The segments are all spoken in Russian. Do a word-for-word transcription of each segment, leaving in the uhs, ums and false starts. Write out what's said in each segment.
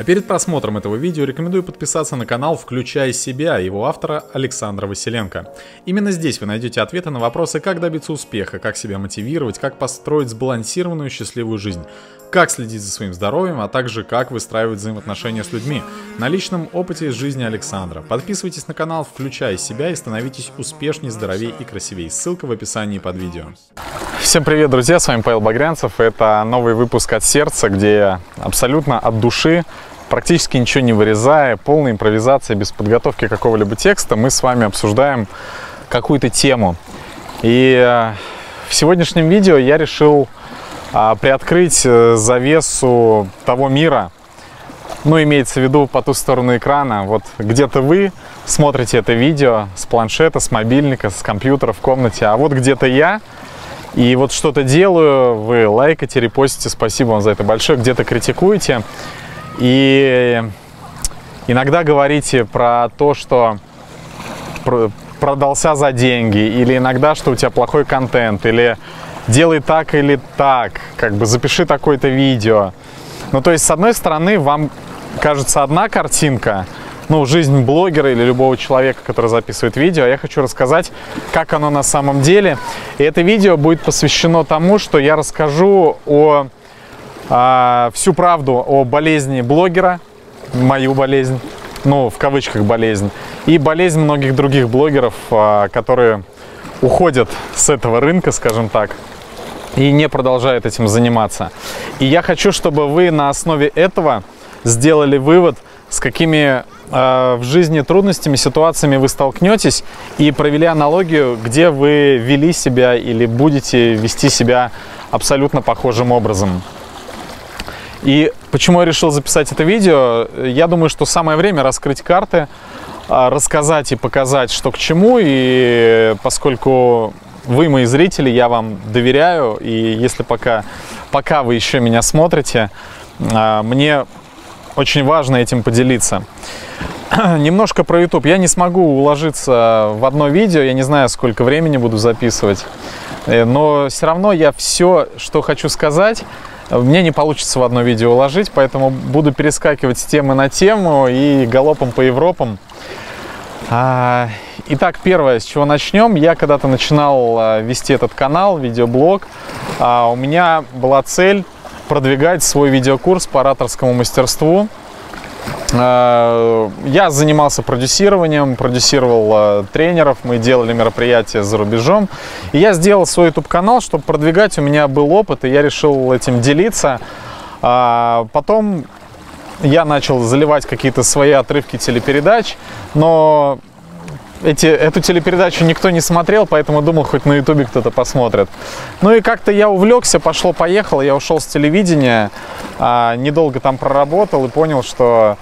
А перед просмотром этого видео рекомендую подписаться на канал «Включай себя» его автора Александра Василенко. Именно здесь вы найдете ответы на вопросы, как добиться успеха, как себя мотивировать, как построить сбалансированную счастливую жизнь, как следить за своим здоровьем, а также как выстраивать взаимоотношения с людьми. На личном опыте из жизни Александра. Подписывайтесь на канал «Включай себя» и становитесь успешнее, здоровее и красивее. Ссылка в описании под видео. Всем привет, друзья! С вами Павел Багрянцев. Это новый выпуск «От сердца», где я абсолютно от души, практически ничего не вырезая, полная импровизация, без подготовки какого-либо текста, мы с вами обсуждаем какую-то тему. И в сегодняшнем видео я решил приоткрыть завесу того мира, ну, имеется в виду по ту сторону экрана. Вот где-то вы смотрите это видео с планшета, с мобильника, с компьютера в комнате, а вот где-то я, и вот что-то делаю, вы лайкаете, репостите, спасибо вам за это большое, где-то критикуете. И иногда говорите про то, что продался за деньги, или иногда, что у тебя плохой контент, или делай так или так, как бы запиши такое-то видео. Ну, то есть, с одной стороны, вам кажется одна картинка, ну, жизнь блогера или любого человека, который записывает видео, а я хочу рассказать, как оно на самом деле. И это видео будет посвящено тому, что я расскажу о, о всю правду о болезни блогера, мою болезнь, ну, в кавычках болезнь, и болезнь многих других блогеров, которые уходят с этого рынка, скажем так, и не продолжают этим заниматься. И я хочу, чтобы вы на основе этого сделали вывод, с какими э, в жизни трудностями, ситуациями вы столкнетесь, и провели аналогию, где вы вели себя или будете вести себя абсолютно похожим образом. И почему я решил записать это видео? Я думаю, что самое время раскрыть карты, э, рассказать и показать, что к чему, и поскольку вы мои зрители, я вам доверяю, и если пока, пока вы еще меня смотрите, мне очень важно этим поделиться. Немножко про YouTube. Я не смогу уложиться в одно видео, я не знаю, сколько времени буду записывать, но все равно я все, что хочу сказать, мне не получится в одно видео уложить, поэтому буду перескакивать с темы на тему и галопом по Европам. Итак, первое, с чего начнем. Я когда-то начинал вести этот канал, видеоблог. У меня была цель продвигать свой видеокурс по ораторскому мастерству. Я занимался продюсированием, продюсировал тренеров, мы делали мероприятия за рубежом. И я сделал свой YouTube-канал, чтобы продвигать. У меня был опыт, и я решил этим делиться. Потом я начал заливать какие-то свои отрывки телепередач, но эти, эту телепередачу никто не смотрел, поэтому думал, хоть на ютубе кто-то посмотрит. Ну и как-то я увлекся, пошло-поехало, я ушел с телевидения, а, недолго там проработал и понял, что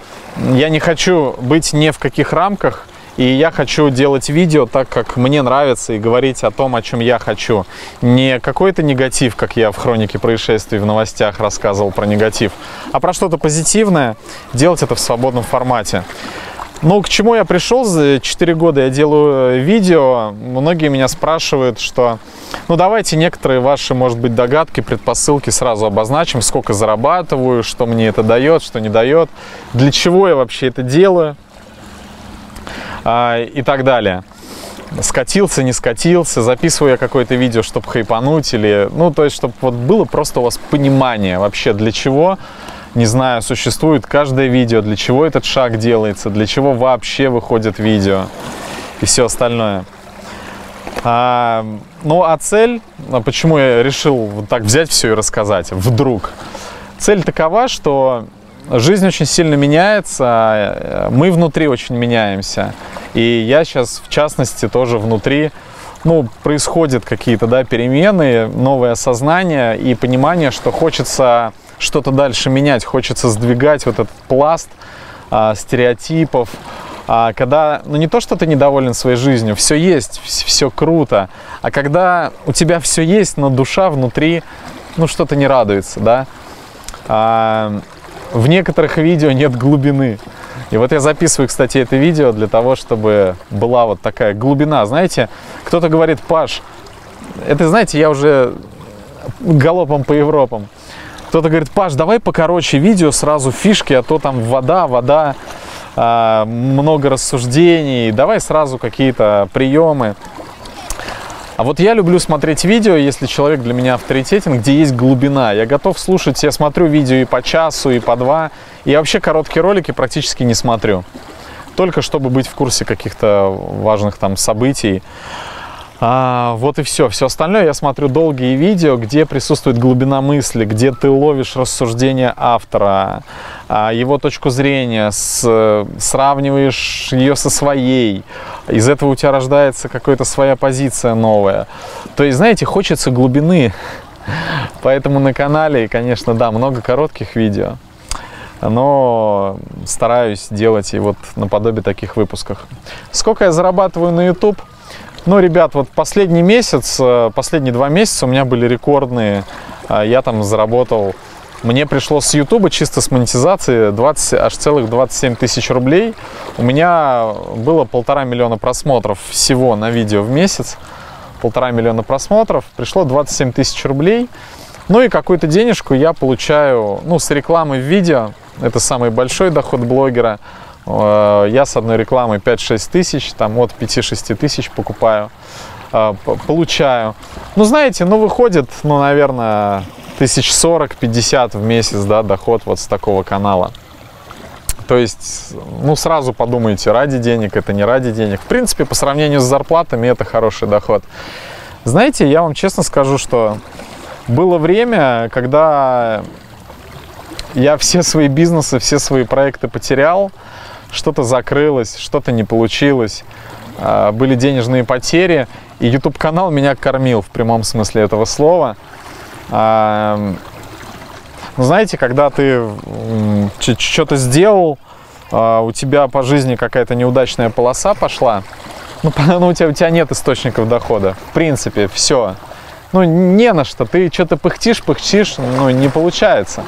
я не хочу быть ни в каких рамках, и я хочу делать видео так, как мне нравится, и говорить о том, о чем я хочу. Не какой-то негатив, как я в хронике происшествий в новостях рассказывал про негатив, а про что-то позитивное, делать это в свободном формате. Ну, к чему я пришел? За четыре года я делаю видео. Многие меня спрашивают, что, ну, давайте некоторые ваши, может быть, догадки, предпосылки сразу обозначим, сколько зарабатываю, что мне это дает, что не дает, для чего я вообще это делаю. И так далее. Скатился, не скатился, записываю я какое-то видео, чтобы хайпануть, или, ну, то есть, чтобы вот было просто у вас понимание вообще, для чего, не знаю, существует каждое видео, для чего этот шаг делается, для чего вообще выходит видео и все остальное. А, ну, а цель, почему я решил вот так взять все и рассказать вдруг? Цель такова, что жизнь очень сильно меняется, мы внутри очень меняемся. И я сейчас, в частности, тоже внутри, ну, происходят какие-то, да, перемены, новое сознание и понимание, что хочется что-то дальше менять, хочется сдвигать вот этот пласт а, стереотипов. А, когда, ну, не то, что ты недоволен своей жизнью, все есть, все круто, а когда у тебя все есть, но душа внутри, ну, что-то не радуется, да. А, В некоторых видео нет глубины. И вот я записываю, кстати, это видео для того, чтобы была вот такая глубина. Знаете, кто-то говорит: Паш, это, знаете, я уже галопом по Европам. Кто-то говорит: Паш, давай покороче видео, сразу фишки, а то там вода, вода, много рассуждений, давай сразу какие-то приемы. А вот я люблю смотреть видео, если человек для меня авторитетен, где есть глубина. Я готов слушать, я смотрю видео и по часу, и по два. Я вообще короткие ролики практически не смотрю. Только чтобы быть в курсе каких-то важных там событий. А, вот и все. Все остальное я смотрю долгие видео, где присутствует глубина мысли, где ты ловишь рассуждения автора, его точку зрения, с, сравниваешь ее со своей. Из этого у тебя рождается какая-то своя позиция новая. То есть, знаете, хочется глубины. Поэтому на канале, конечно, да, много коротких видео. Но стараюсь делать и вот наподобие таких выпусках. Сколько я зарабатываю на YouTube? Ну, ребят, вот последний месяц, последние два месяца у меня были рекордные. Я там заработал, мне пришло с YouTube, чисто с монетизации, двадцать, аж целых двадцать семь тысяч рублей. У меня было полтора миллиона просмотров всего на видео в месяц. Полтора миллиона просмотров, пришло двадцать семь тысяч рублей. Ну и какую-то денежку я получаю, ну, с рекламы в видео. Это самый большой доход блогера. Я с одной рекламой пять-шесть тысяч, там от пяти-шести тысяч покупаю, получаю. Ну, знаете, ну, выходит, ну, наверное, тысяч сорок-пятьдесят в месяц, да, доход вот с такого канала. То есть, ну, сразу подумайте, ради денег, это не ради денег. В принципе, по сравнению с зарплатами, это хороший доход. Знаете, я вам честно скажу, что было время, когда я все свои бизнесы, все свои проекты потерял. Что-то закрылось, что-то не получилось, были денежные потери, и YouTube-канал меня кормил в прямом смысле этого слова. Но знаете, когда ты что-то сделал, у тебя по жизни какая-то неудачная полоса пошла, ну, у тебя, у тебя нет источников дохода, в принципе, все. Ну, не на что, ты что-то пыхтишь, пыхтишь, ну, не получается,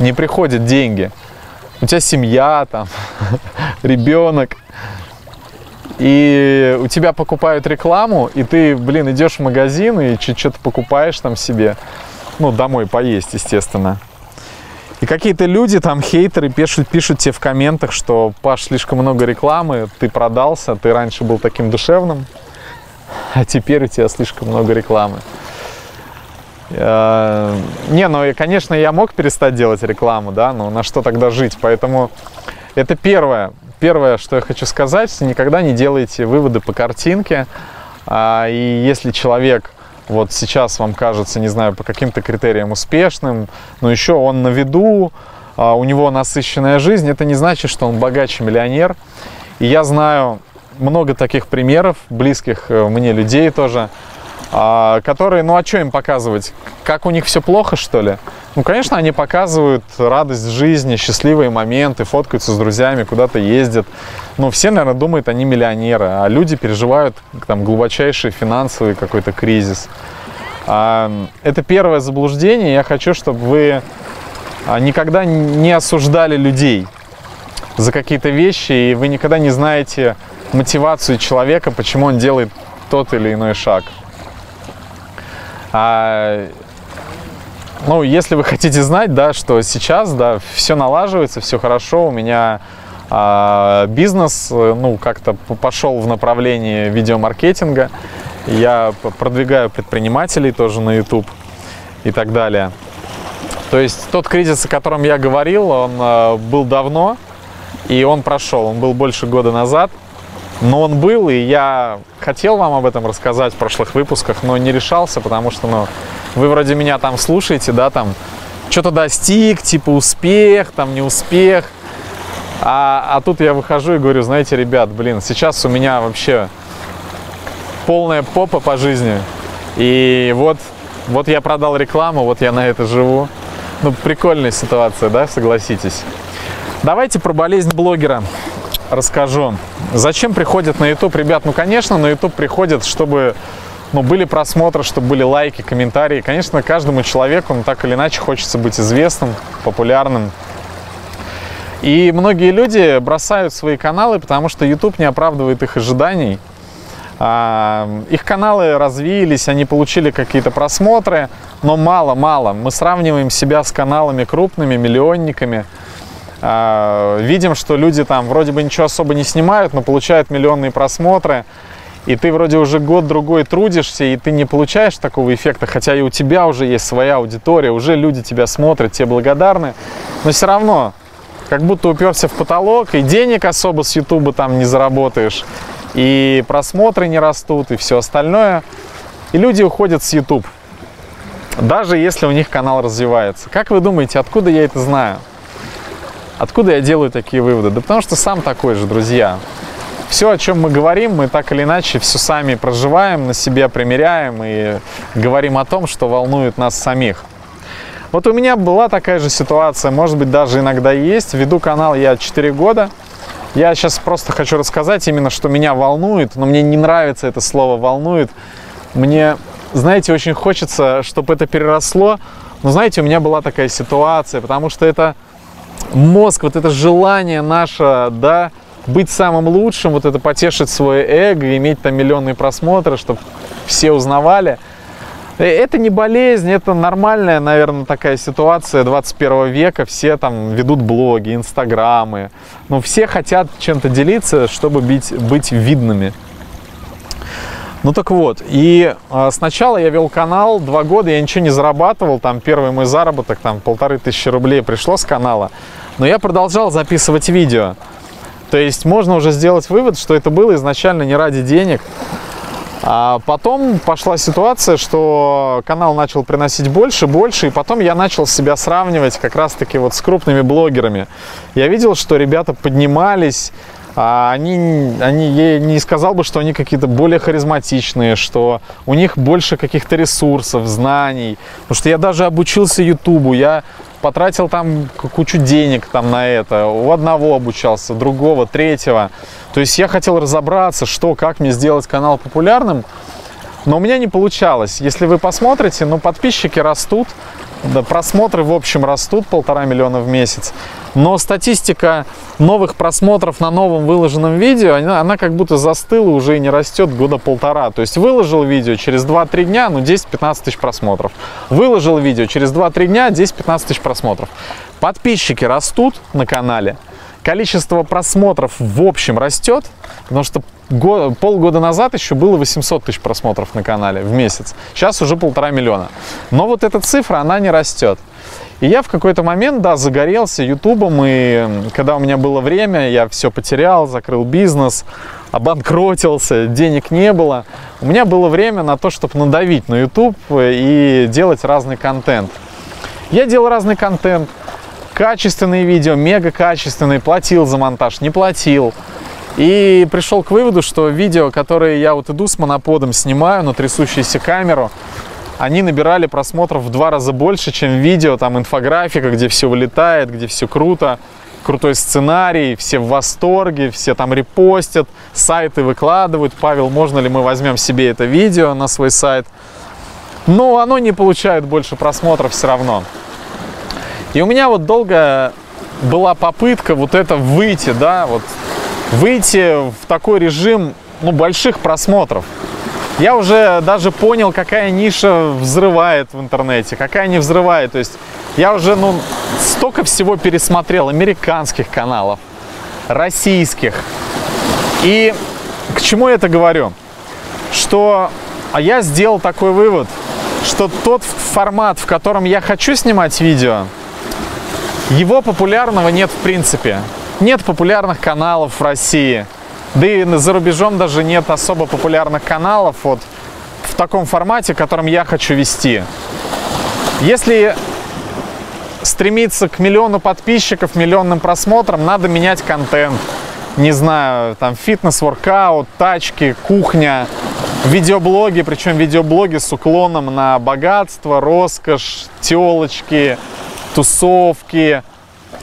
не приходят деньги. У тебя семья, там, ребенок, и у тебя покупают рекламу, и ты, блин, идешь в магазин и что-то покупаешь там себе, ну, домой поесть, естественно. И какие-то люди, там, хейтеры пишут, пишут тебе в комментах, что, Паш, слишком много рекламы, ты продался, ты раньше был таким душевным, а теперь у тебя слишком много рекламы. Не, ну, и, конечно, я мог перестать делать рекламу, да, но на что тогда жить? Поэтому это первое, первое, что я хочу сказать, никогда не делайте выводы по картинке. И если человек вот сейчас вам кажется, не знаю, по каким-то критериям успешным, но еще он на виду, у него насыщенная жизнь, это не значит, что он богаче миллионер. И я знаю много таких примеров, близких мне людей тоже, которые, ну, а что им показывать? Как у них все плохо, что ли? Ну, конечно, они показывают радость жизни, счастливые моменты, фоткаются с друзьями, куда-то ездят. Но все, наверное, думают, они миллионеры, а люди переживают там глубочайший финансовый какой-то кризис. Это первое заблуждение. Я хочу, чтобы вы никогда не осуждали людей за какие-то вещи, и вы никогда не знаете мотивацию человека, почему он делает тот или иной шаг. А, ну, если вы хотите знать, да, что сейчас, да, все налаживается, все хорошо, у меня а, бизнес, ну, как-то пошел в направлении видеомаркетинга, я продвигаю предпринимателей тоже на YouTube и так далее. То есть тот кризис, о котором я говорил, он а, был давно, и он прошел, он был больше года назад. Но он был, и я хотел вам об этом рассказать в прошлых выпусках, но не решался, потому что, ну, вы вроде меня там слушаете, да, там, что-то достиг, типа успех, там, не успех. А, а тут я выхожу и говорю, знаете, ребят, блин, сейчас у меня вообще полная попа по жизни. И вот, вот я продал рекламу, вот я на это живу. Ну, прикольная ситуация, да, согласитесь. Давайте про болезнь блогера расскажу. Зачем приходят на YouTube, ребят? Ну, конечно, на YouTube приходят, чтобы, ну, были просмотры, чтобы были лайки, комментарии. Конечно, каждому человеку, ну, так или иначе хочется быть известным, популярным. И многие люди бросают свои каналы, потому что YouTube не оправдывает их ожиданий. Их каналы развились, они получили какие-то просмотры, но мало-мало. Мы сравниваем себя с каналами крупными, миллионниками. Видим, что люди там вроде бы ничего особо не снимают, но получают миллионные просмотры. И ты вроде уже год-другой трудишься, и ты не получаешь такого эффекта, хотя и у тебя уже есть своя аудитория, уже люди тебя смотрят, тебе благодарны, но все равно как будто уперся в потолок, и денег особо с ютуба там не заработаешь, и просмотры не растут, и все остальное. И люди уходят с ютуб, даже если у них канал развивается. Как вы думаете, откуда я это знаю? Откуда я делаю такие выводы? Да потому что сам такой же, друзья. Все, о чем мы говорим, мы так или иначе все сами проживаем, на себя примеряем и говорим о том, что волнует нас самих. Вот у меня была такая же ситуация, может быть, даже иногда и есть. Веду канал я четыре года. Я сейчас просто хочу рассказать именно, что меня волнует, но мне не нравится это слово «волнует». Мне, знаете, очень хочется, чтобы это переросло. Но, знаете, у меня была такая ситуация, потому что это мозг, вот это желание наше, да, быть самым лучшим, вот это потешить свое эго, иметь там миллионные просмотры, чтобы все узнавали. Это не болезнь, это нормальная, наверное, такая ситуация двадцать первого века. Все там ведут блоги, инстаграмы. Ну, все хотят чем-то делиться, чтобы быть, быть видными. Ну, так вот. И э, сначала я вел канал, два года я ничего не зарабатывал. Там первый мой заработок, там, полторы тысячи рублей пришло с канала. Но я продолжал записывать видео. То есть можно уже сделать вывод, что это было изначально не ради денег. А потом пошла ситуация, что канал начал приносить больше, больше, и потом я начал себя сравнивать как раз-таки вот с крупными блогерами. Я видел, что ребята поднимались, а они, они, я не сказал бы, что они какие-то более харизматичные, что у них больше каких-то ресурсов, знаний. Потому что я даже обучился ютубу, я потратил там кучу денег там на это, у одного обучался, другого, третьего. То есть я хотел разобраться, что, как мне сделать канал популярным, но у меня не получалось. Если вы посмотрите, ну, подписчики растут, да, просмотры в общем растут, полтора миллиона в месяц, но статистика новых просмотров на новом выложенном видео, она, она как будто застыла, уже и не растет года полтора. То есть выложил видео, через два-три дня, ну, десять-пятнадцать тысяч просмотров. Выложил видео, через два-три дня, десять-пятнадцать тысяч просмотров. Подписчики растут на канале, количество просмотров в общем растет, потому что год, полгода назад еще было восемьсот тысяч просмотров на канале в месяц, сейчас уже полтора миллиона. Но вот эта цифра, она не растет. И я в какой-то момент, да, загорелся ютубом, и когда у меня было время, я все потерял, закрыл бизнес, обанкротился, денег не было. У меня было время на то, чтобы надавить на ютуб и делать разный контент. Я делал разный контент. Качественные видео, мега качественные, платил за монтаж, не платил. И пришел к выводу, что видео, которые я вот иду с моноподом снимаю на трясущуюся камеру, они набирали просмотров в два раза больше, чем видео, там инфографика, где все вылетает, где все круто, крутой сценарий, все в восторге, все там репостят, сайты выкладывают. Павел, можно ли мы возьмем себе это видео на свой сайт? Но оно не получает больше просмотров все равно. И у меня вот долго была попытка вот это выйти, да, вот выйти в такой режим, ну, больших просмотров. Я уже даже понял, какая ниша взрывает в интернете, какая не взрывает. То есть я уже, ну, столько всего пересмотрел американских каналов, российских. И к чему я это говорю? Что а я сделал такой вывод, что тот формат, в котором я хочу снимать видео, его популярного нет в принципе. Нет популярных каналов в России. Да и за рубежом даже нет особо популярных каналов вот в таком формате, которым я хочу вести. Если стремиться к миллиону подписчиков, миллионным просмотрам, надо менять контент. Не знаю, там фитнес, воркаут, тачки, кухня, видеоблоги, причем видеоблоги с уклоном на богатство, роскошь, телочки, тусовки,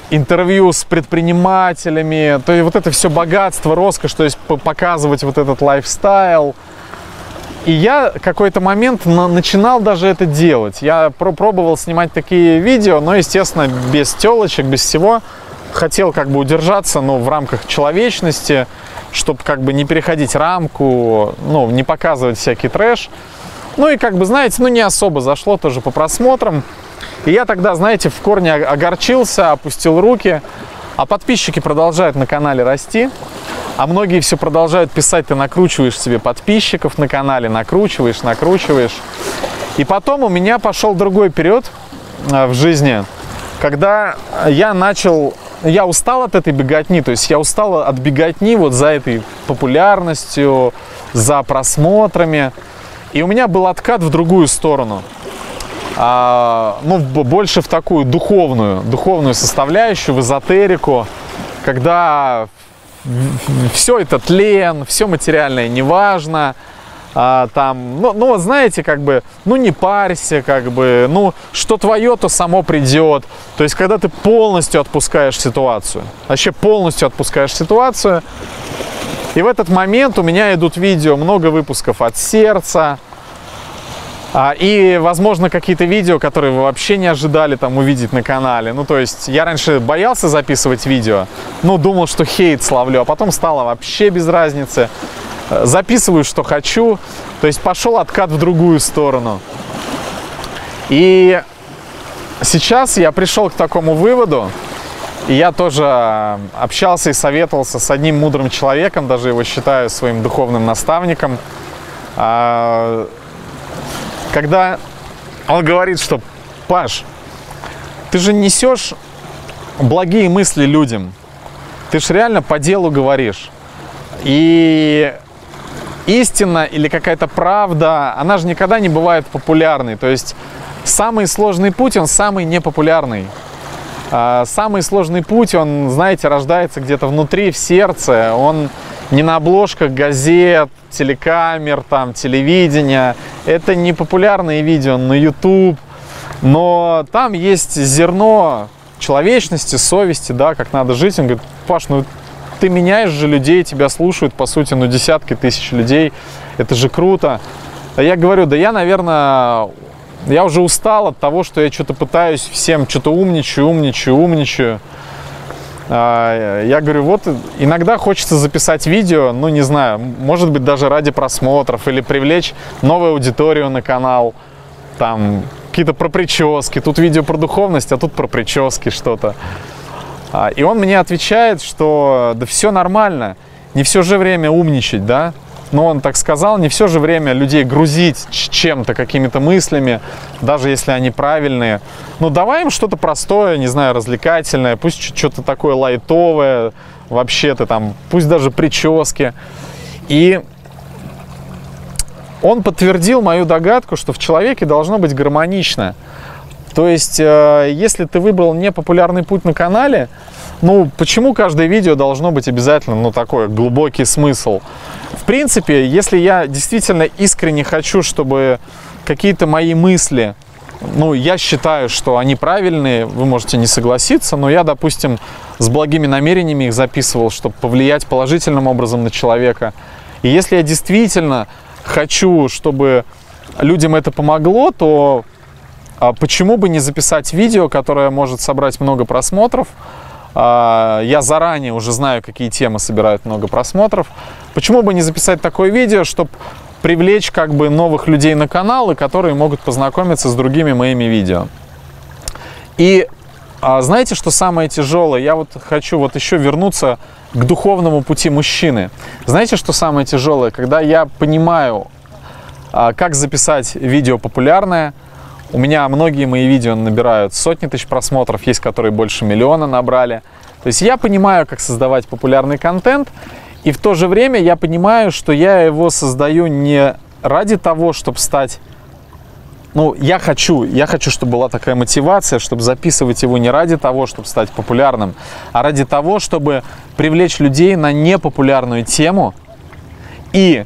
интервью с предпринимателями, то есть вот это все богатство, роскошь, то есть показывать вот этот лайфстайл. И я какой-то момент начинал даже это делать. Я пробовал снимать такие видео, но, естественно, без телочек, без всего. Хотел как бы удержаться, но в рамках человечности. чтобы как бы не переходить рамку, ну, не показывать всякий трэш. Ну и как бы, знаете, ну не особо зашло тоже по просмотрам. И я тогда, знаете, в корне огорчился, опустил руки. А подписчики продолжают на канале расти. А многие все продолжают писать, ты накручиваешь себе подписчиков на канале, накручиваешь, накручиваешь. И потом у меня пошел другой период в жизни, когда я начал, я устал от этой беготни, то есть я устал от беготни вот за этой популярностью, за просмотрами. И у меня был откат в другую сторону. А, ну, больше в такую духовную, духовную составляющую, в эзотерику, когда все это тлен, все материальное неважно, а, там, ну, ну, знаете, как бы, ну, не парься, как бы, ну, что твое, то само придет. То есть, когда ты полностью отпускаешь ситуацию, вообще полностью отпускаешь ситуацию, и в этот момент у меня идут видео, много выпусков от сердца, и, возможно, какие-то видео, которые вы вообще не ожидали там увидеть на канале. Ну, то есть, я раньше боялся записывать видео, ну, думал, что хейт словлю, а потом стало вообще без разницы. Записываю, что хочу. То есть, пошел откат в другую сторону. И сейчас я пришел к такому выводу. И я тоже общался и советовался с одним мудрым человеком, даже его считаю своим духовным наставником. Когда он говорит, что, Паш, ты же несешь благие мысли людям, ты же реально по делу говоришь. И истина или какая-то правда, она же никогда не бывает популярной. То есть самый сложный путь, он самый непопулярный. Самый сложный путь, он, знаете, рождается где-то внутри, в сердце, он... Не на обложках газет, телекамер, там, телевидения. Это не популярные видео на YouTube. Но там есть зерно человечности, совести, да, как надо жить. Он говорит, Паш, ну ты меняешь же людей, тебя слушают, по сути, ну десятки тысяч людей. Это же круто. А я говорю, да я, наверное, я уже устал от того, что я что-то пытаюсь всем, что-то умничаю, умничаю, умничаю. Я говорю, вот иногда хочется записать видео, ну не знаю, может быть даже ради просмотров или привлечь новую аудиторию на канал, там какие-то про прически, тут видео про духовность, а тут про прически что-то. И он мне отвечает, что да все нормально, не все же время умничать, да, но он так сказал, не все же время людей грузить чем-то, какими-то мыслями, даже если они правильные. Ну, давай им что-то простое, не знаю, развлекательное, пусть что-то такое лайтовое, вообще-то там, пусть даже прически. И он подтвердил мою догадку, что в человеке должно быть гармонично. То есть, если ты выбрал непопулярный путь на канале, ну, почему каждое видео должно быть обязательно, ну, такой глубокий смысл? В принципе, если я действительно искренне хочу, чтобы какие-то мои мысли, ну, я считаю, что они правильные, вы можете не согласиться, но я, допустим, с благими намерениями их записывал, чтобы повлиять положительным образом на человека. И если я действительно хочу, чтобы людям это помогло, то... Почему бы не записать видео, которое может собрать много просмотров? Я заранее уже знаю, какие темы собирают много просмотров. Почему бы не записать такое видео, чтобы привлечь как бы новых людей на канал, и которые могут познакомиться с другими моими видео? И знаете, что самое тяжелое? Я вот хочу вот еще вернуться к духовному пути мужчины. Знаете, что самое тяжелое? Когда я понимаю, как записать видео популярное, у меня многие мои видео набирают сотни тысяч просмотров, есть которые больше миллиона набрали. То есть я понимаю, как создавать популярный контент, и в то же время я понимаю, что я его создаю не ради того, чтобы стать... Ну, я хочу, я хочу, чтобы была такая мотивация, чтобы записывать его не ради того, чтобы стать популярным, а ради того, чтобы привлечь людей на непопулярную тему. И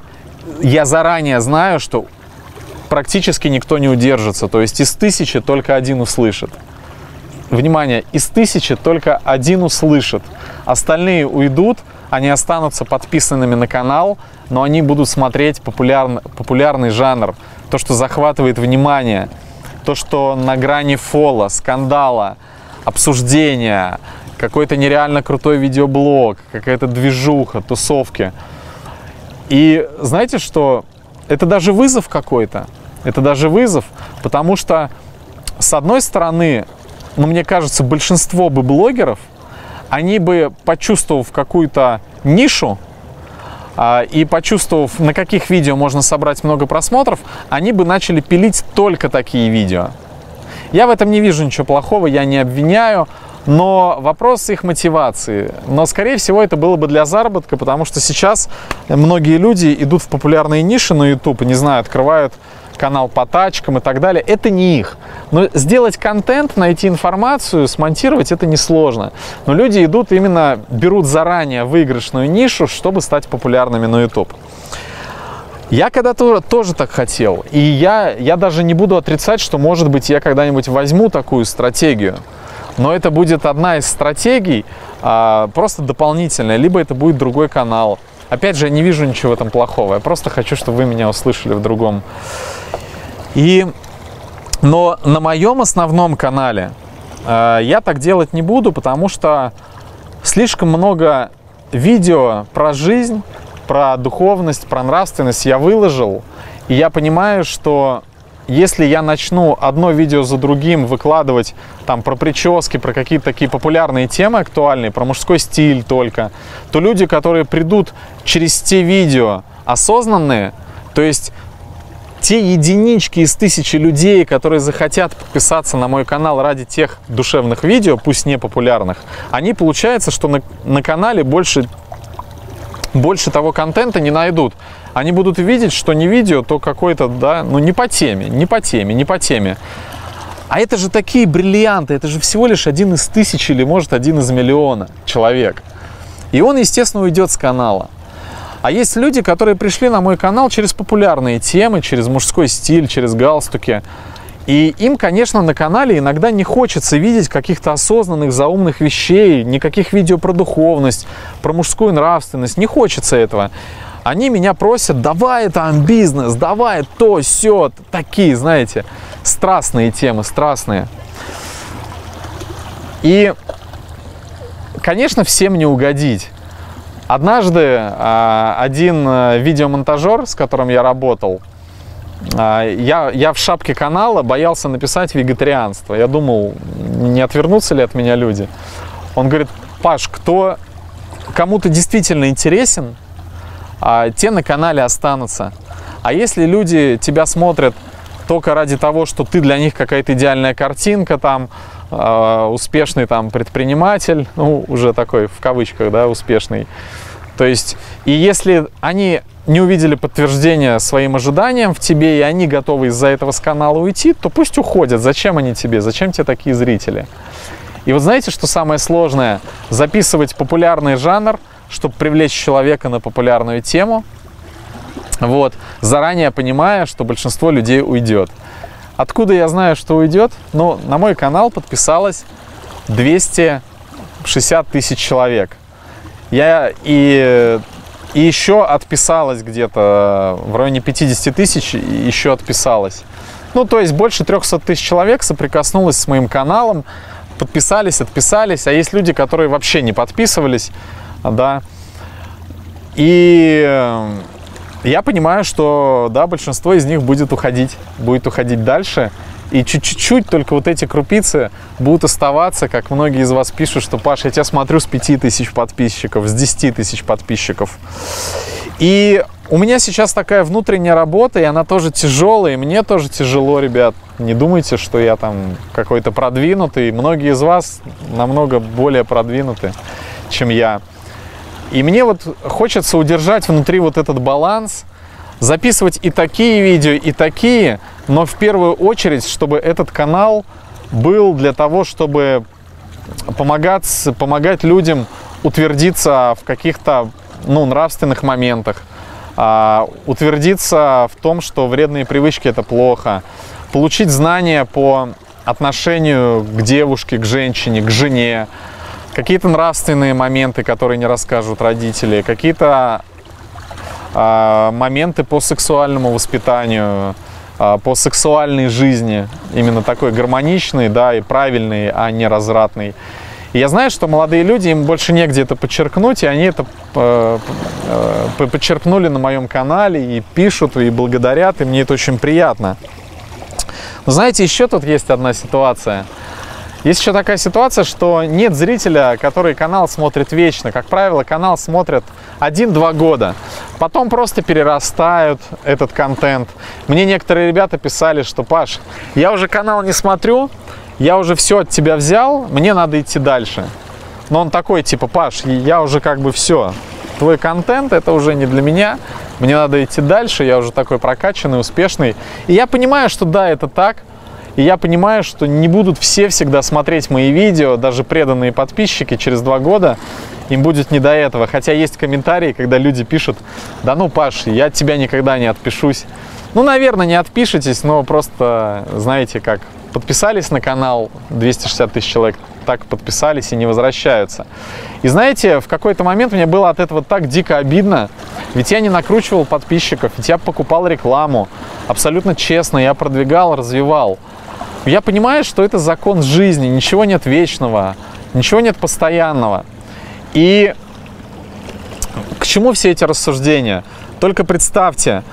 я заранее знаю, что... практически никто не удержится, то есть из тысячи только один услышит. Внимание, из тысячи только один услышит. Остальные уйдут, они останутся подписанными на канал, но они будут смотреть популяр... популярный жанр, то, что захватывает внимание, то, что на грани фола, скандала, обсуждения, какой-то нереально крутой видеоблог, какая-то движуха, тусовки. И знаете что? Это даже вызов какой-то. Это даже вызов, потому что, с одной стороны, ну, мне кажется, большинство бы блогеров, они бы, почувствовав какую-то нишу, и почувствовав, на каких видео можно собрать много просмотров, они бы начали пилить только такие видео. Я в этом не вижу ничего плохого, я не обвиняю, но вопрос их мотивации. Но, скорее всего, это было бы для заработка, потому что сейчас многие люди идут в популярные ниши на YouTube, не знаю, открывают канал по тачкам и так далее. Это не их. Но сделать контент, найти информацию, смонтировать — это несложно. Но люди идут именно, берут заранее выигрышную нишу, чтобы стать популярными на YouTube. Я когда-то тоже так хотел. И я, я даже не буду отрицать, что, может быть, я когда-нибудь возьму такую стратегию. Но это будет одна из стратегий, а, просто дополнительная. Либо это будет другой канал. Опять же, я не вижу ничего в этом плохого. Я просто хочу, чтобы вы меня услышали в другом. И... Но на моем основном канале э, я так делать не буду, потому что слишком много видео про жизнь, про духовность, про нравственность я выложил. И я понимаю, что если я начну одно видео за другим выкладывать там про прически, про какие-то такие популярные темы актуальные, про мужской стиль только, то люди, которые придут через те видео осознанные, то есть те единички из тысячи людей, которые захотят подписаться на мой канал ради тех душевных видео, пусть не популярных, они, получается, что на, на канале больше, больше того контента не найдут. Они будут видеть, что не видео, то какое-то, да, ну не по теме, не по теме, не по теме. А это же такие бриллианты, это же всего лишь один из тысяч или, может, один из миллиона человек. И он, естественно, уйдет с канала. А есть люди, которые пришли на мой канал через популярные темы, через мужской стиль, через галстуки. И им, конечно, на канале иногда не хочется видеть каких-то осознанных, заумных вещей, никаких видео про духовность, про мужскую нравственность. Не хочется этого. Они меня просят: давай там бизнес, давай то, сё. Такие, знаете, страстные темы, страстные. И, конечно, всем не угодить. Однажды один видеомонтажер, с которым я работал, я, я в шапке канала боялся написать вегетарианство. Я думал, не отвернутся ли от меня люди. Он говорит: Паш, кто кому-то действительно интересен, те на канале останутся. А если люди тебя смотрят только ради того, что ты для них какая-то идеальная картинка, там, э, успешный там предприниматель, ну, уже такой в кавычках, да, успешный. То есть, и если они не увидели подтверждения своим ожиданиям в тебе, и они готовы из-за этого с канала уйти, то пусть уходят. Зачем они тебе? Зачем тебе такие зрители? И вот знаете, что самое сложное? Записывать популярный жанр, чтобы привлечь человека на популярную тему, вот, заранее понимая, что большинство людей уйдет. Откуда я знаю, что уйдет? Ну, на мой канал подписалось двести шестьдесят тысяч человек. Я и, и еще отписалось где-то в районе пятидесяти тысяч, еще отписалось. Ну, то есть больше трёхсот тысяч человек соприкоснулось с моим каналом, подписались, отписались, а есть люди, которые вообще не подписывались. Да. И я понимаю, что, да, большинство из них будет уходить, будет уходить дальше. И чуть-чуть только вот эти крупицы будут оставаться, как многие из вас пишут, что: Паш, я тебя смотрю с пяти тысяч подписчиков, с десяти тысяч подписчиков. И у меня сейчас такая внутренняя работа, и она тоже тяжелая, и мне тоже тяжело, ребят. Не думайте, что я там какой-то продвинутый. Многие из вас намного более продвинуты, чем я. И мне вот хочется удержать внутри вот этот баланс, записывать и такие видео, и такие, но в первую очередь, чтобы этот канал был для того, чтобы помогать, помогать людям утвердиться в каких-то, ну, нравственных моментах, утвердиться в том, что вредные привычки – это плохо, получить знания по отношению к девушке, к женщине, к жене, какие-то нравственные моменты, которые не расскажут родители, какие-то э, моменты по сексуальному воспитанию, э, по сексуальной жизни, именно такой гармоничной, да, и правильной, а не развратной. И я знаю, что молодые люди, им больше негде это подчеркнуть, и они это э, э, подчеркнули на моем канале, и пишут, и благодарят, и мне это очень приятно. Но знаете, еще тут есть одна ситуация. Есть еще такая ситуация, что нет зрителя, который канал смотрит вечно. Как правило, канал смотрят один-два года. Потом просто перерастают этот контент. Мне некоторые ребята писали, что «Паш, я уже канал не смотрю, я уже все от тебя взял, мне надо идти дальше». Но он такой, типа, «Паш, я уже как бы все, твой контент это уже не для меня, мне надо идти дальше, я уже такой прокачанный, успешный». И я понимаю, что да, это так. И я понимаю, что не будут все всегда смотреть мои видео, даже преданные подписчики через два года, им будет не до этого. Хотя есть комментарии, когда люди пишут, да ну, Паш, я от тебя никогда не отпишусь. Ну, наверное, не отпишитесь, но просто, знаете, как подписались на канал двести шестьдесят тысяч человек, так подписались и не возвращаются. И знаете, в какой-то момент мне было от этого так дико обидно, ведь я не накручивал подписчиков, ведь я покупал рекламу, абсолютно честно, я продвигал, развивал. Я понимаю, что это закон жизни, ничего нет вечного, ничего нет постоянного. И к чему все эти рассуждения? Только представьте,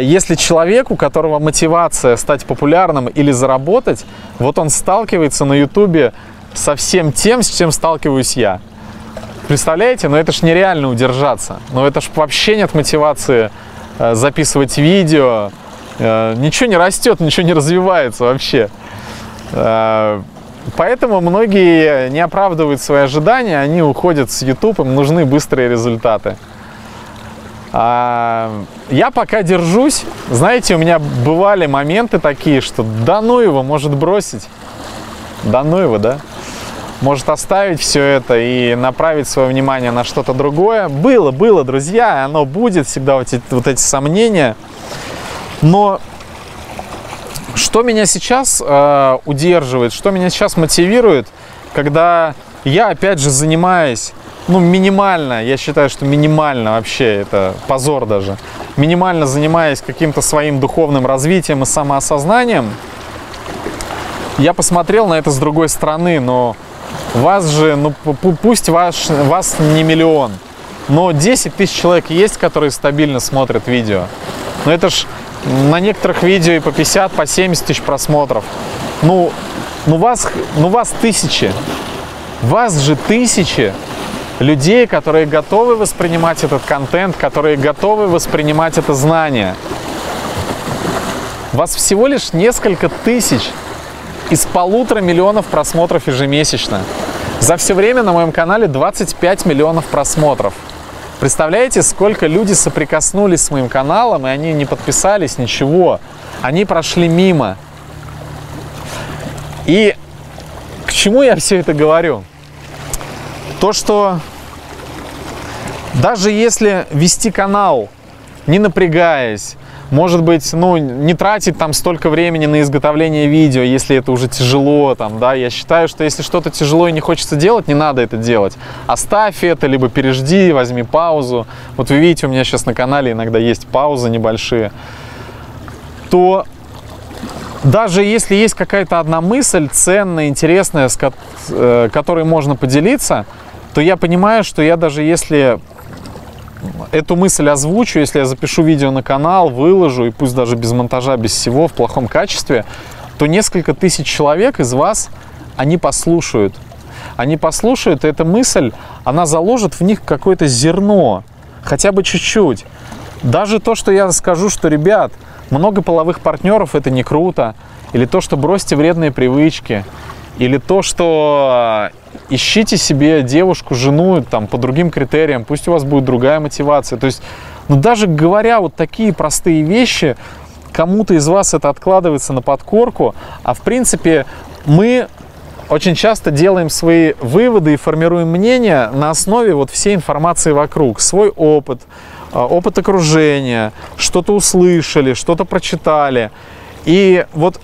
если человек, у которого мотивация стать популярным или заработать, вот он сталкивается на YouTube со всем тем, с чем сталкиваюсь я. Представляете? Но это ж нереально удержаться. Но это ж вообще нет мотивации записывать видео, ничего не растет, ничего не развивается вообще. Поэтому многие не оправдывают свои ожидания, они уходят с YouTube, им нужны быстрые результаты. Я пока держусь. Знаете, у меня бывали моменты такие, что да ну его, может бросить. Да ну его, да? Может оставить все это и направить свое внимание на что-то другое. Было, было, друзья, оно будет всегда, вот эти, вот эти сомнения. Но что меня сейчас э, удерживает, что меня сейчас мотивирует, когда я, опять же, занимаюсь, ну, минимально, я считаю, что минимально вообще, это позор даже, минимально занимаясь каким-то своим духовным развитием и самоосознанием, я посмотрел на это с другой стороны, но вас же, ну, пусть ваш, вас не миллион, но десять тысяч человек есть, которые стабильно смотрят видео. Но это ж на некоторых видео и по пятьдесят, по семьдесят тысяч просмотров. Ну, ну, вас, ну вас тысячи. Вас же тысячи людей, которые готовы воспринимать этот контент, которые готовы воспринимать это знание. Вас всего лишь несколько тысяч из полутора миллионов просмотров ежемесячно. За все время на моем канале двадцать пять миллионов просмотров. Представляете, сколько люди соприкоснулись с моим каналом, и они не подписались, ничего. Они прошли мимо. И к чему я все это говорю? То, что даже если вести канал, не напрягаясь, может быть, ну, не тратить там столько времени на изготовление видео, если это уже тяжело, там, да, я считаю, что если что-то тяжело и не хочется делать, не надо это делать. Оставь это, либо пережди, возьми паузу. Вот вы видите, у меня сейчас на канале иногда есть паузы небольшие. То даже если есть какая-то одна мысль ценная, интересная, с которой можно поделиться, то я понимаю, что я даже если... эту мысль озвучу, если я запишу видео на канал, выложу, и пусть даже без монтажа, без всего, в плохом качестве, то несколько тысяч человек из вас, они послушают. Они послушают, и эта мысль, она заложит в них какое-то зерно, хотя бы чуть-чуть. Даже то, что я скажу, что, ребят, много половых партнеров – это не круто, или то, что бросьте вредные привычки, или то, что ищите себе девушку, жену там, по другим критериям, пусть у вас будет другая мотивация. То есть, ну, даже говоря вот такие простые вещи, кому-то из вас это откладывается на подкорку, а в принципе мы очень часто делаем свои выводы и формируем мнение на основе вот всей информации вокруг, свой опыт, опыт окружения, что-то услышали, что-то прочитали. И вот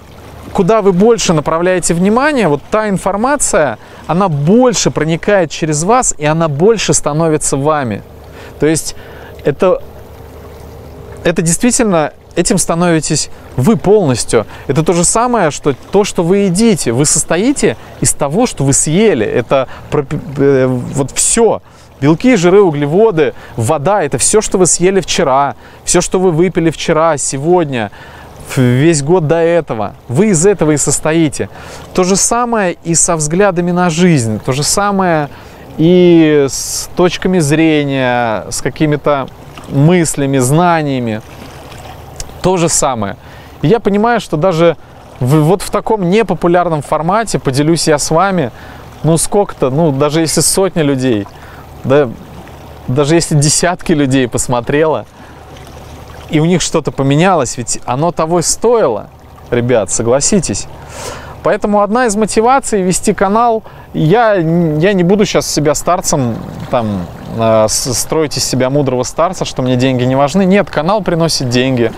куда вы больше направляете внимание, вот та информация, она больше проникает через вас, и она больше становится вами. То есть это, это действительно, этим становитесь вы полностью. Это то же самое, что то, что вы едите. Вы состоите из того, что вы съели. Это вот все. Белки, жиры, углеводы, вода – это все, что вы съели вчера, все, что вы выпили вчера, сегодня, весь год до этого. Вы из этого и состоите. То же самое и со взглядами на жизнь, то же самое и с точками зрения, с какими-то мыслями, знаниями. То же самое. И я понимаю, что даже в, вот в таком непопулярном формате поделюсь я с вами, ну сколько-то, ну даже если сотни людей, да, даже если десятки людей посмотрело, и у них что-то поменялось, ведь оно того и стоило, ребят, согласитесь. Поэтому одна из мотиваций вести канал, я, я не буду сейчас себя старцем, там, э, строить из себя мудрого старца, что мне деньги не важны. Нет, канал приносит деньги.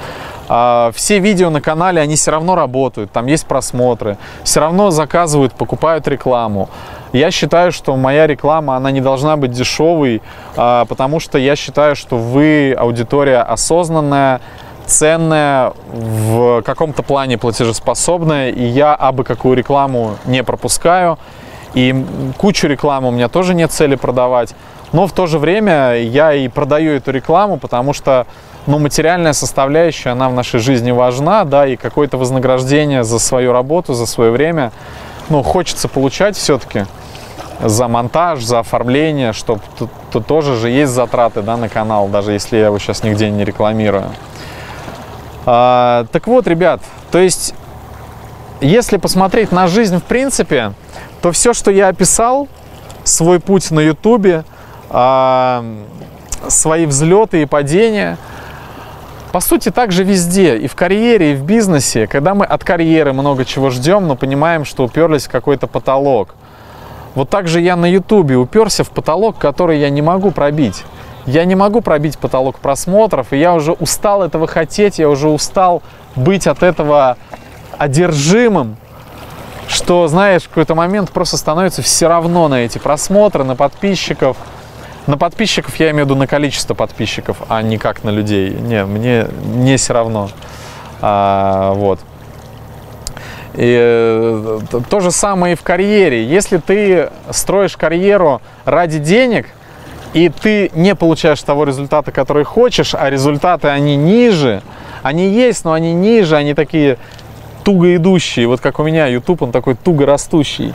Э, все видео на канале, они все равно работают, там есть просмотры, все равно заказывают, покупают рекламу. Я считаю, что моя реклама, она не должна быть дешевой, потому что я считаю, что вы аудитория осознанная, ценная, в каком-то плане платежеспособная, и я абы какую рекламу не пропускаю, и кучу рекламы у меня тоже нет цели продавать, но в то же время я и продаю эту рекламу, потому что, ну, материальная составляющая, она в нашей жизни важна, да, и какое-то вознаграждение за свою работу, за свое время, ну, хочется получать все-таки. За монтаж, за оформление, чтобы тут, тут тоже же есть затраты, да, на канал, даже если я его сейчас нигде не рекламирую. А, так вот, ребят, то есть, если посмотреть на жизнь в принципе, то все, что я описал, свой путь на YouTube, а, свои взлеты и падения, по сути, также везде, и в карьере, и в бизнесе, когда мы от карьеры много чего ждем, но понимаем, что уперлись в какой-то потолок. Вот так же я на Ютубе уперся в потолок, который я не могу пробить. Я не могу пробить потолок просмотров, и я уже устал этого хотеть, я уже устал быть от этого одержимым, что, знаешь, в какой-то момент просто становится все равно на эти просмотры, на подписчиков. На подписчиков я имею в виду на количество подписчиков, а не как на людей. Не, мне не все равно. А, вот. И то же самое и в карьере. Если ты строишь карьеру ради денег, и ты не получаешь того результата, который хочешь, а результаты, они ниже, они есть, но они ниже, они такие туго идущие, вот как у меня YouTube, он такой туго растущий,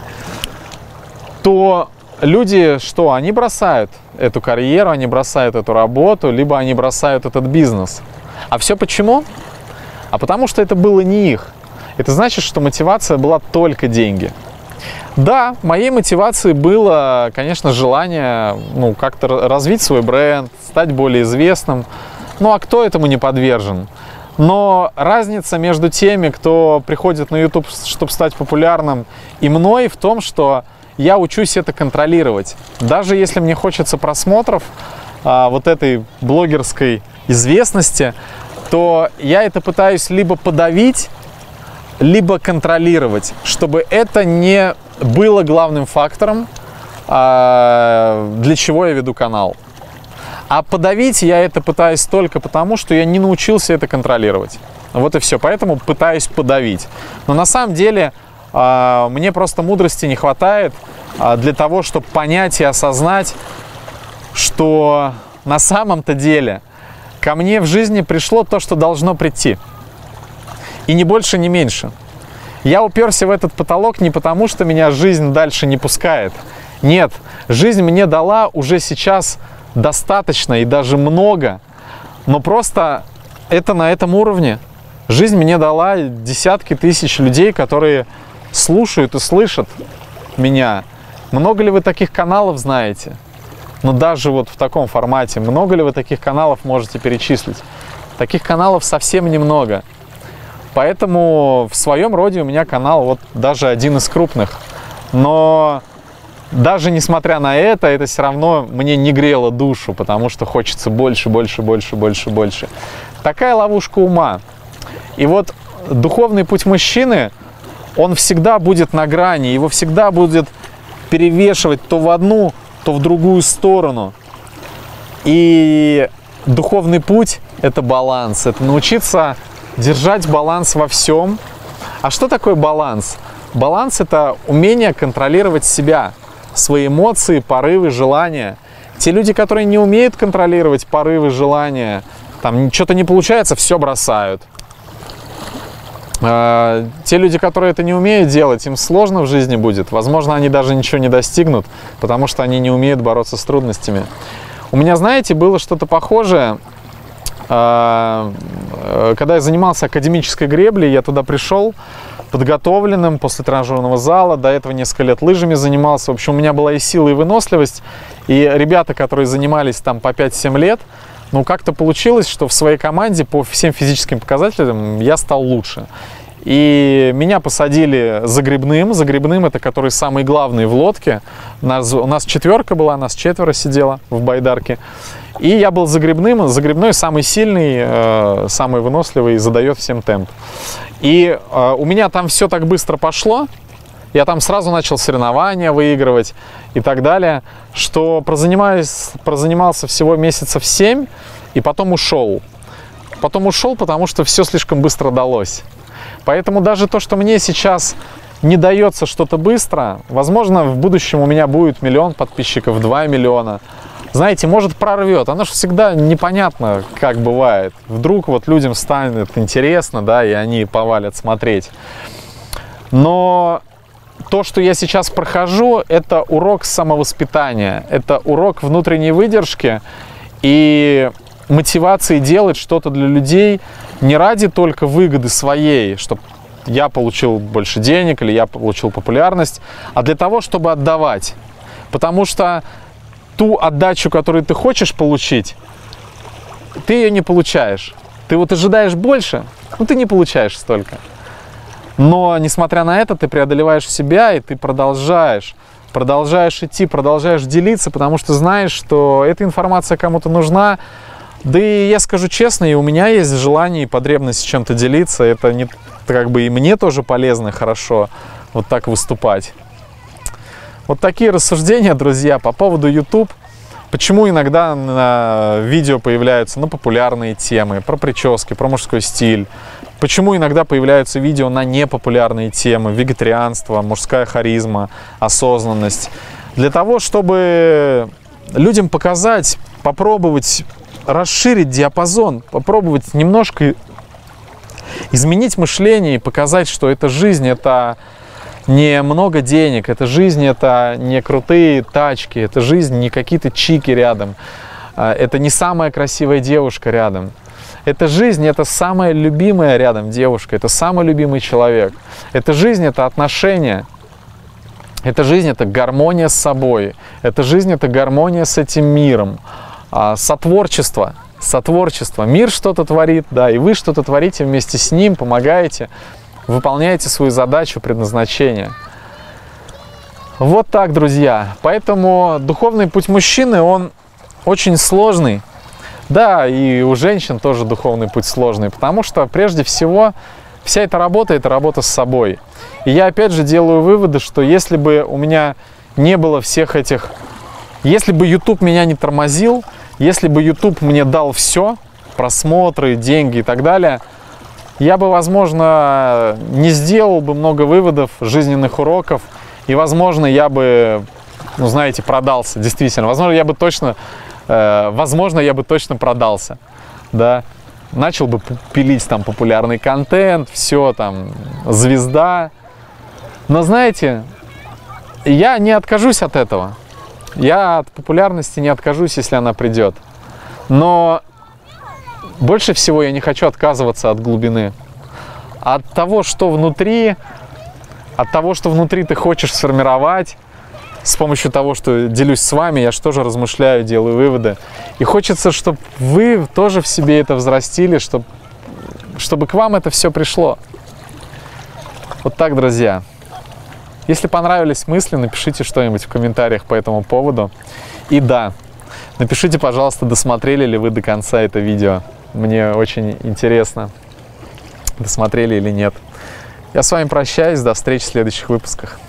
то люди что, они бросают эту карьеру, они бросают эту работу, либо они бросают этот бизнес. А все почему? А потому что это было не их. Это значит, что мотивация была только деньги. Да, моей мотивацией было, конечно, желание, ну, как-то развить свой бренд, стать более известным. Ну, а кто этому не подвержен? Но разница между теми, кто приходит на YouTube, чтобы стать популярным, и мной в том, что я учусь это контролировать. Даже если мне хочется просмотров, а, вот этой блогерской известности, то я это пытаюсь либо подавить, либо контролировать, чтобы это не было главным фактором, для чего я веду канал. А подавить я это пытаюсь только потому, что я не научился это контролировать. Вот и все, поэтому пытаюсь подавить. Но на самом деле мне просто мудрости не хватает для того, чтобы понять и осознать, что на самом-то деле ко мне в жизни пришло то, что должно прийти. И ни больше, ни меньше. Я уперся в этот потолок не потому, что меня жизнь дальше не пускает. Нет, жизнь мне дала уже сейчас достаточно и даже много. Но просто это на этом уровне. Жизнь мне дала десятки тысяч людей, которые слушают и слышат меня. Много ли вы таких каналов знаете? Но даже вот в таком формате, много ли вы таких каналов можете перечислить? Таких каналов совсем немного. Поэтому в своем роде у меня канал вот даже один из крупных. Но даже несмотря на это, это все равно мне не грело душу, потому что хочется больше, больше, больше, больше, больше. Такая ловушка ума. И вот духовный путь мужчины, он всегда будет на грани, его всегда будет перевешивать то в одну, то в другую сторону. И духовный путь – это баланс, это научиться держать баланс во всем. А что такое баланс? Баланс – это умение контролировать себя, свои эмоции, порывы, желания. Те люди, которые не умеют контролировать порывы, желания, там что-то не получается, все бросают. Э, те люди, которые это не умеют делать, им сложно в жизни будет. Возможно, они даже ничего не достигнут, потому что они не умеют бороться с трудностями. У меня, знаете, было что-то похожее. Когда я занимался академической греблей, я туда пришел подготовленным после тренажерного зала. До этого несколько лет лыжами занимался. В общем, у меня была и сила, и выносливость. И ребята, которые занимались там по пять-семь лет, ну, как-то получилось, что в своей команде по всем физическим показателям я стал лучше. И меня посадили за гребным. За гребным — это который самый главный в лодке. У нас, у нас четверка была, нас четверо сидела в байдарке. И я был за гребным. За гребной самый сильный, э, самый выносливый, задает всем темп. И э, у меня там все так быстро пошло. Я там сразу начал соревнования выигрывать и так далее. Что прозанимаюсь, прозанимался всего месяцев семь и потом ушел. Потом ушел, потому что все слишком быстро далось. Поэтому даже то, что мне сейчас не дается что-то быстро, возможно, в будущем у меня будет миллион подписчиков, два миллиона. Знаете, может, прорвет. Оно же всегда непонятно, как бывает. Вдруг вот людям станет интересно, да, и они повалят смотреть. Но то, что я сейчас прохожу, это урок самовоспитания. Это урок внутренней выдержки и мотивации делать что-то для людей не ради только выгоды своей, чтобы я получил больше денег или я получил популярность, а для того, чтобы отдавать. Потому что ту отдачу, которую ты хочешь получить, ты ее не получаешь. Ты вот ожидаешь больше, но ты не получаешь столько. Но, несмотря на это, ты преодолеваешь себя, и ты продолжаешь. Продолжаешь идти, продолжаешь делиться, потому что знаешь, что эта информация кому-то нужна. Да и я скажу честно, и у меня есть желание и потребность чем-то делиться. Это не, как бы и мне тоже полезно, хорошо вот так выступать. Вот такие рассуждения, друзья, по поводу YouTube. Почему иногда на видео появляются, ну, популярные темы про прически, про мужской стиль? Почему иногда появляются видео на непопулярные темы? Вегетарианство, мужская харизма, осознанность. Для того, чтобы людям показать, попробовать расширить диапазон, попробовать немножко изменить мышление и показать, что эта жизнь — это не много денег, это жизнь — это не крутые тачки, это жизнь не какие-то чики рядом, это не самая красивая девушка рядом. Это жизнь — это самая любимая рядом девушка, это самый любимый человек. Это жизнь — это отношения. Это жизнь — это гармония с собой. Это жизнь — это гармония с этим миром. Сотворчество, сотворчество. Мир что-то творит, да, и вы что-то творите вместе с ним, помогаете, выполняете свою задачу, предназначение. Вот так, друзья. Поэтому духовный путь мужчины, он очень сложный. Да, и у женщин тоже духовный путь сложный, потому что прежде всего вся эта работа – это работа с собой. И я опять же делаю выводы, что если бы у меня не было всех этих... Если бы YouTube меня не тормозил, если бы YouTube мне дал все, просмотры, деньги и так далее, я бы, возможно, не сделал бы много выводов, жизненных уроков, и, возможно, я бы, ну, знаете, продался, действительно. Возможно, я бы точно, э, возможно, я бы точно продался, да. Начал бы пилить там популярный контент, все там, звезда. Но, знаете, я не откажусь от этого. Я от популярности не откажусь, если она придет. Но больше всего я не хочу отказываться от глубины. От того, что внутри, от того, что внутри ты хочешь сформировать, с помощью того, что делюсь с вами, я же тоже размышляю, делаю выводы. И хочется, чтобы вы тоже в себе это взрастили, чтобы, чтобы к вам это все пришло. Вот так, друзья. Если понравились мысли, напишите что-нибудь в комментариях по этому поводу. И да, напишите, пожалуйста, досмотрели ли вы до конца это видео. Мне очень интересно, досмотрели или нет. Я с вами прощаюсь, до встречи в следующих выпусках.